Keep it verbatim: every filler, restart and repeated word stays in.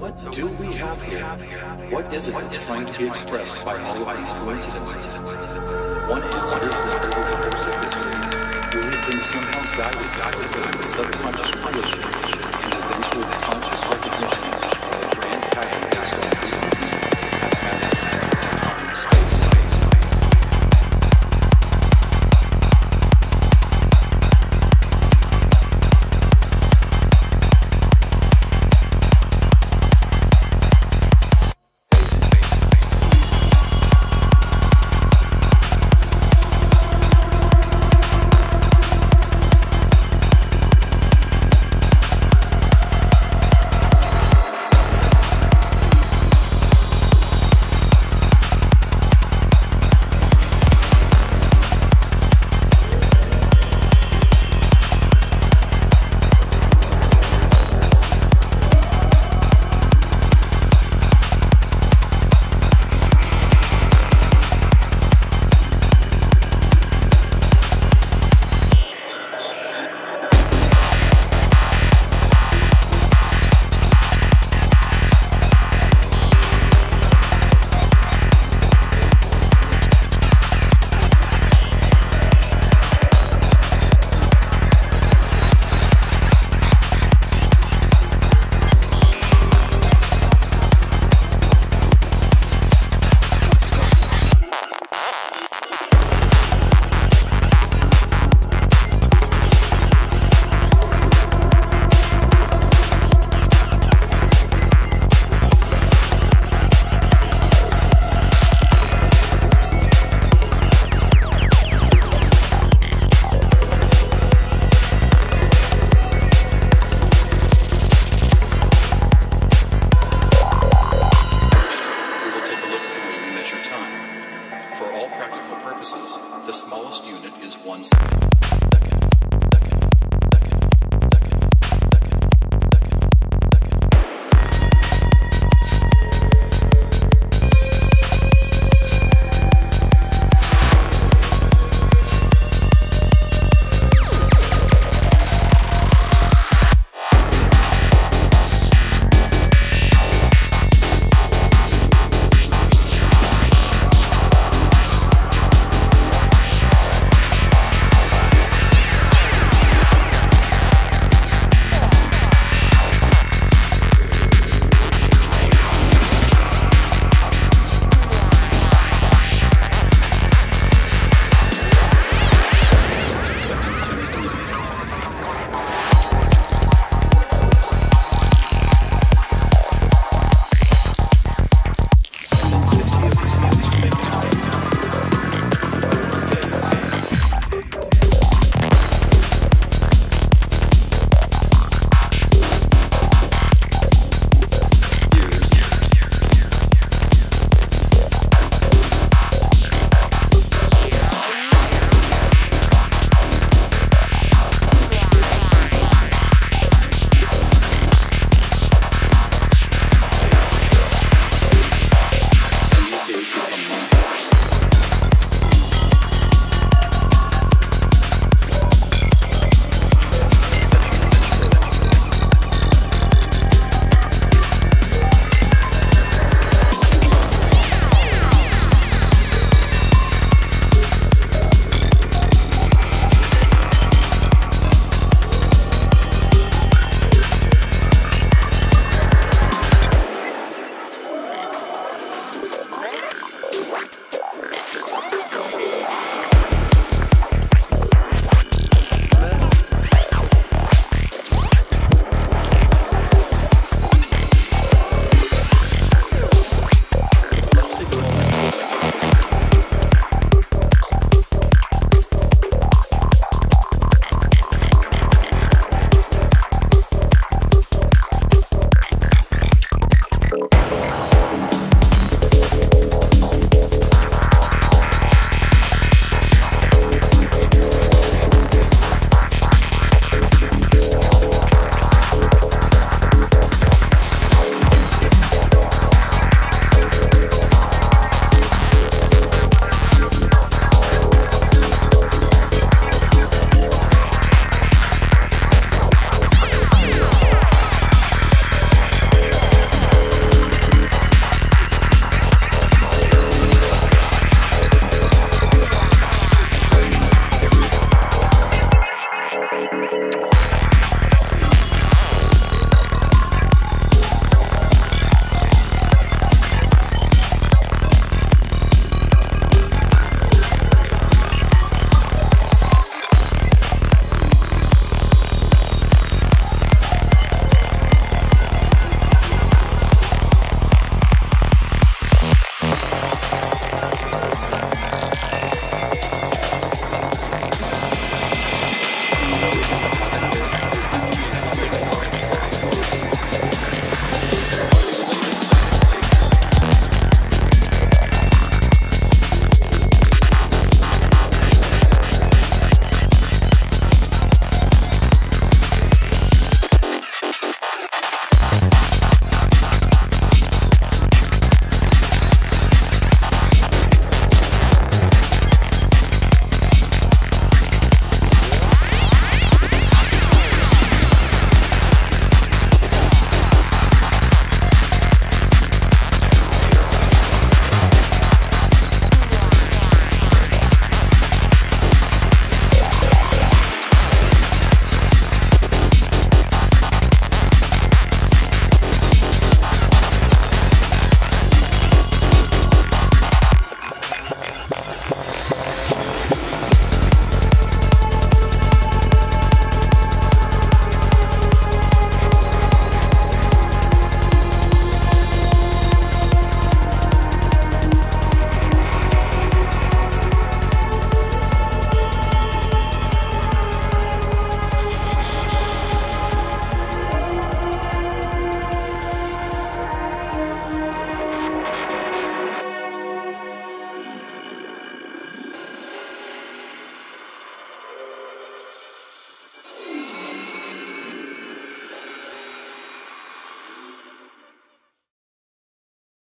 what do we have here? What is it that's trying to be expressed by all of these coincidences? One answer is that over the course of history, we have been somehow guided by the subconscious creation